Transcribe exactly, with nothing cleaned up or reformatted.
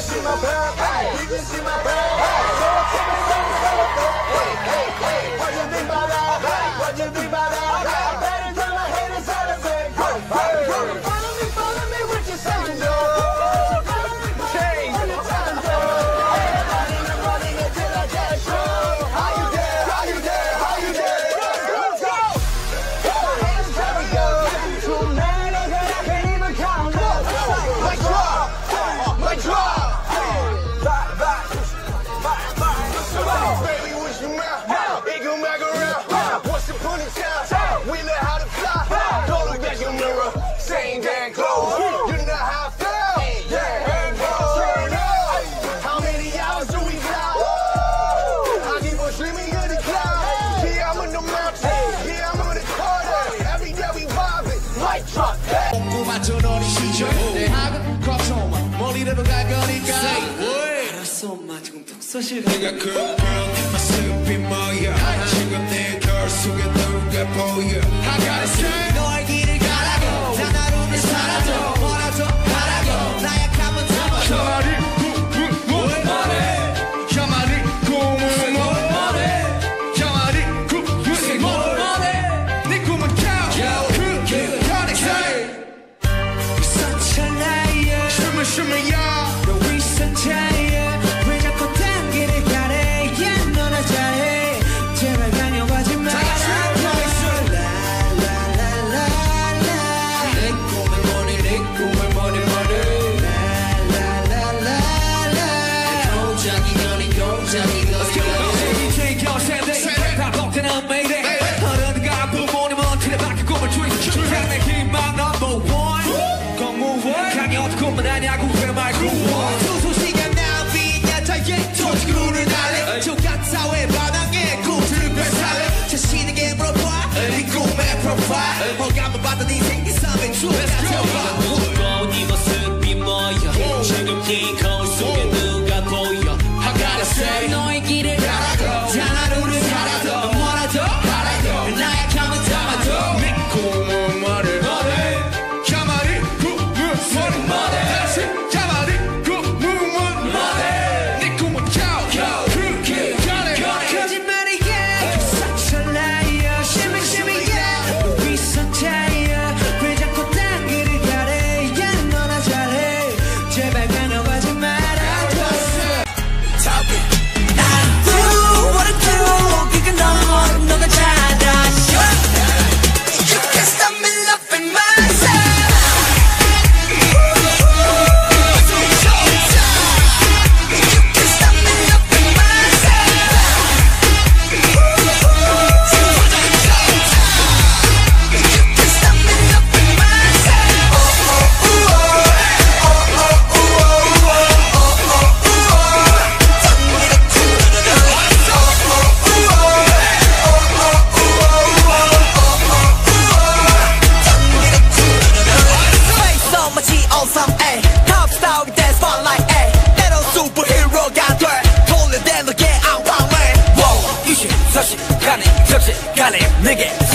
can see my bag. You can see my bag. So tell me something, something. Hey, hey, hey. What you think about that? What you think about that? I got better than my haters out of bed. Follow me, follow me, what you saying, though? Follow me, follow me, though? Everybody been running until I get drunk. How you there? How you there? How you there? Let's go. My haters gotta go. Too many that I can't even count. My drop, my drop. Same damn clothes, you know how I feel. Yeah, yeah. And turn up. How many hours do we fly? Woo! I keep on dreaming of the clouds. Hey. Yeah, I'm on the mountain. Hey. Yeah, I'm on the corner. Hey. Every day we vibing. Light drop. Hey. I gotta say. Nigga.